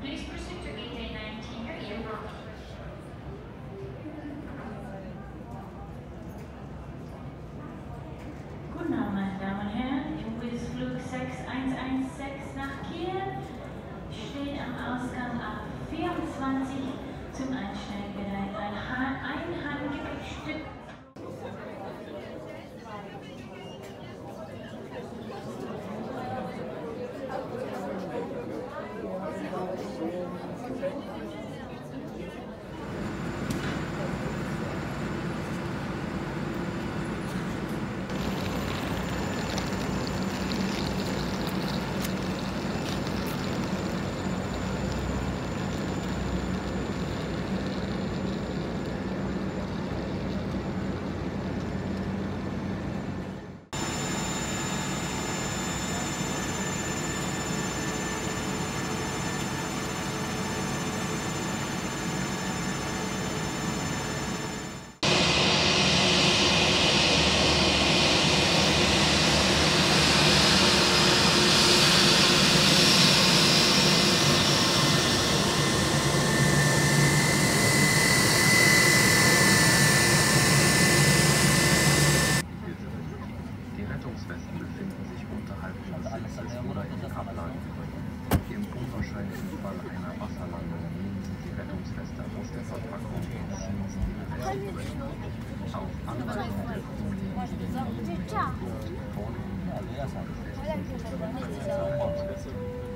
Please proceed to gate A19, your airport. Guten Abend, meine Damen und Herren. Im Bundesflug 6116 nach Kiel steht am Ausgang A24 zum Einsteigen bereit ein Handgepäckstück.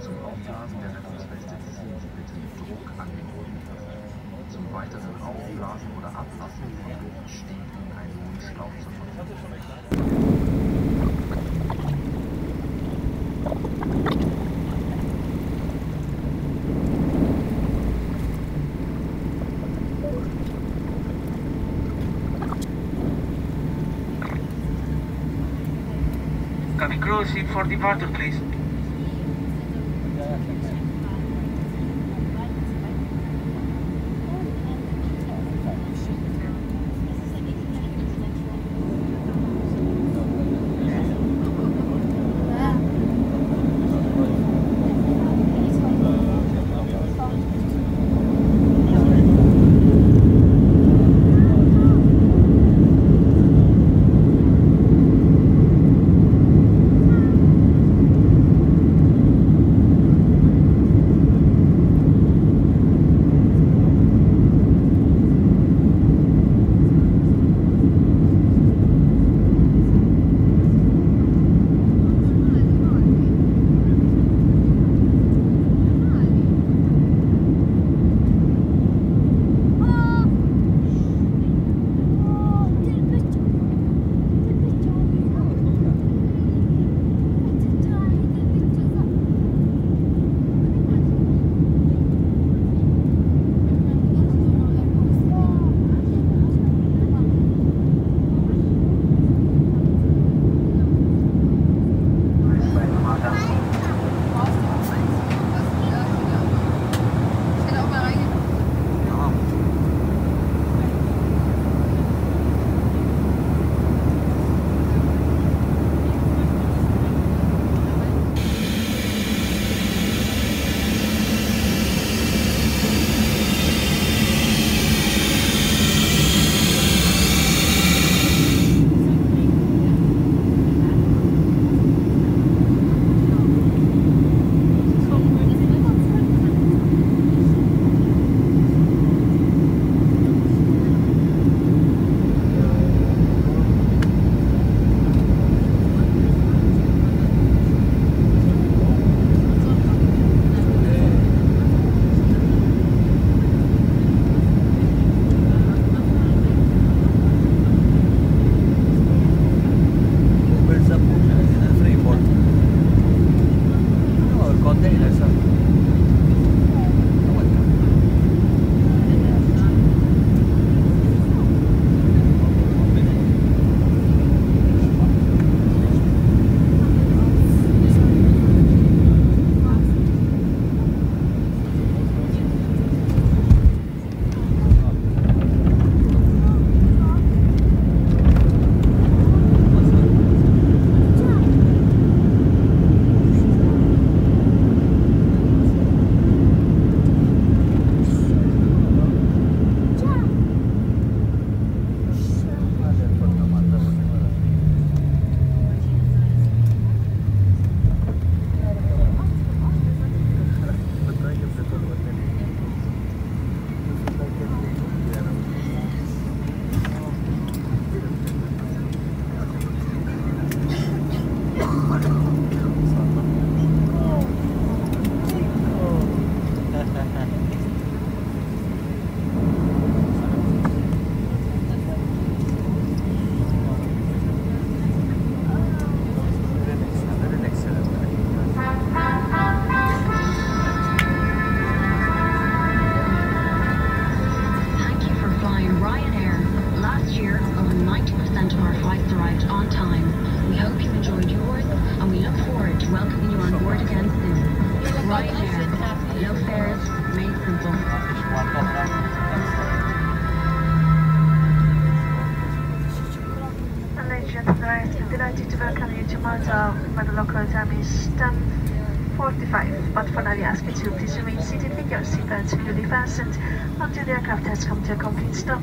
Zum Aufblasen der Rettungsweste ziehen Sie bitte Druck an den Boden. Zum weiteren Aufblasen oder Ablassen von Luft steht Ihnen ein Mundschlauch zur Verfügung. Cabin crew, seat for departure, please.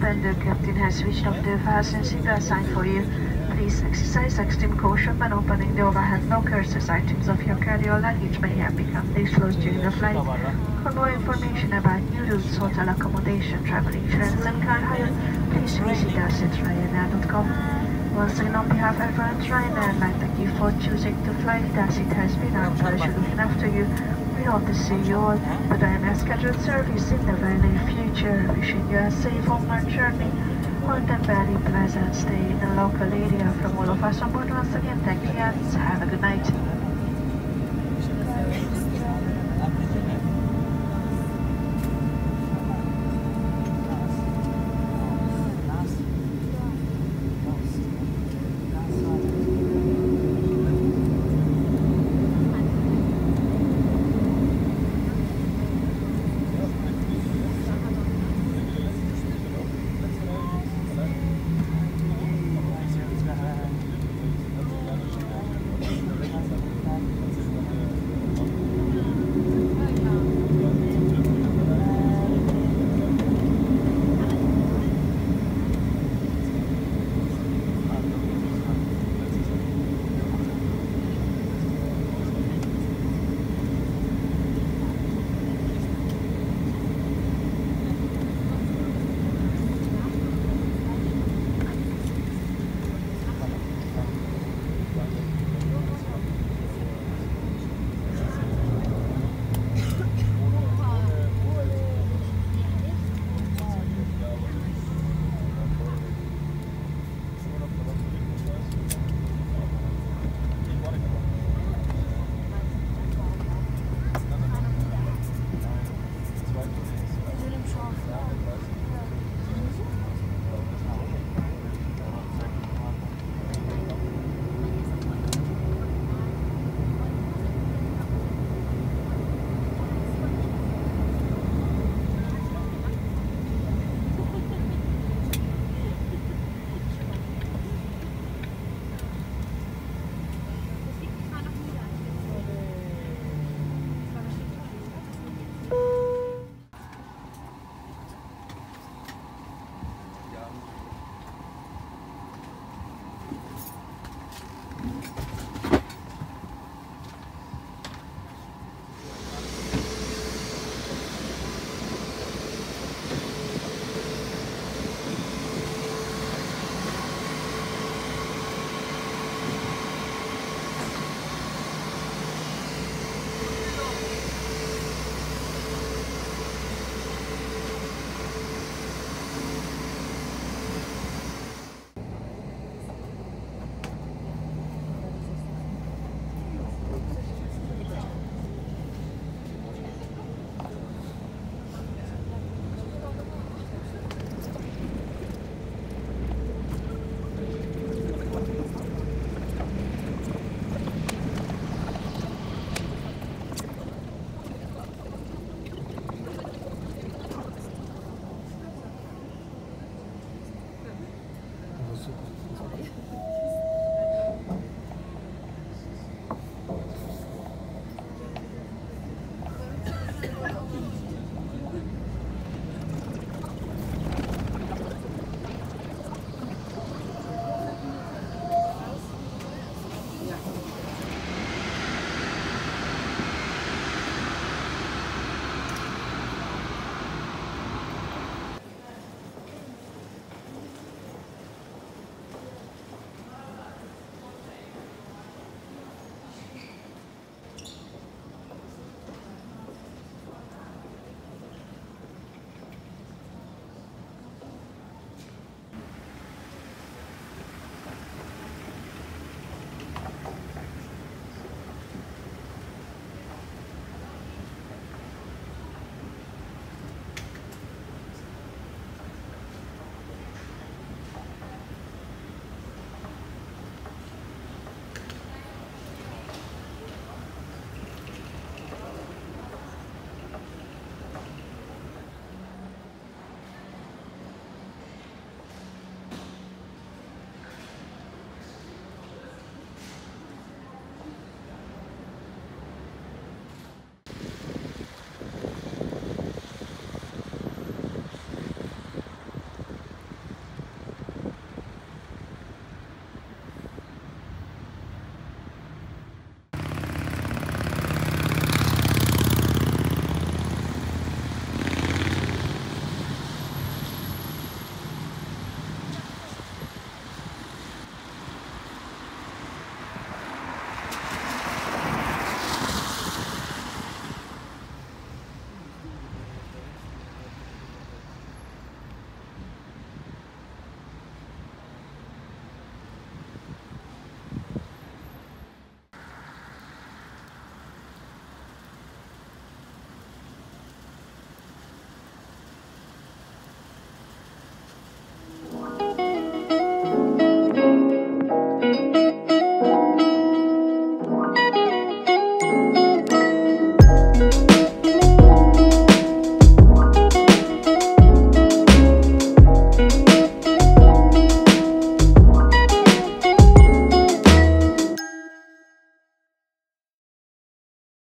And the captain has switched off the fasten seatbelt sign for you. Please exercise extreme caution when opening the overhead lockers, as items of your carry-on luggage may have become disclosed during the flight. For more information about new routes, hotel accommodation, travel insurance and car hire, please visit us at Ryanair.com. Once again, on behalf of everyone at Ryanair, I'd like to thank you for choosing to fly with us. It has been our pleasure looking after you. We hope to see you all at Ryanair scheduled service in the very near future. Wishing you a safe onward journey and a very pleasant stay in the local area. From all of us on board, once again, thank you and have a good night.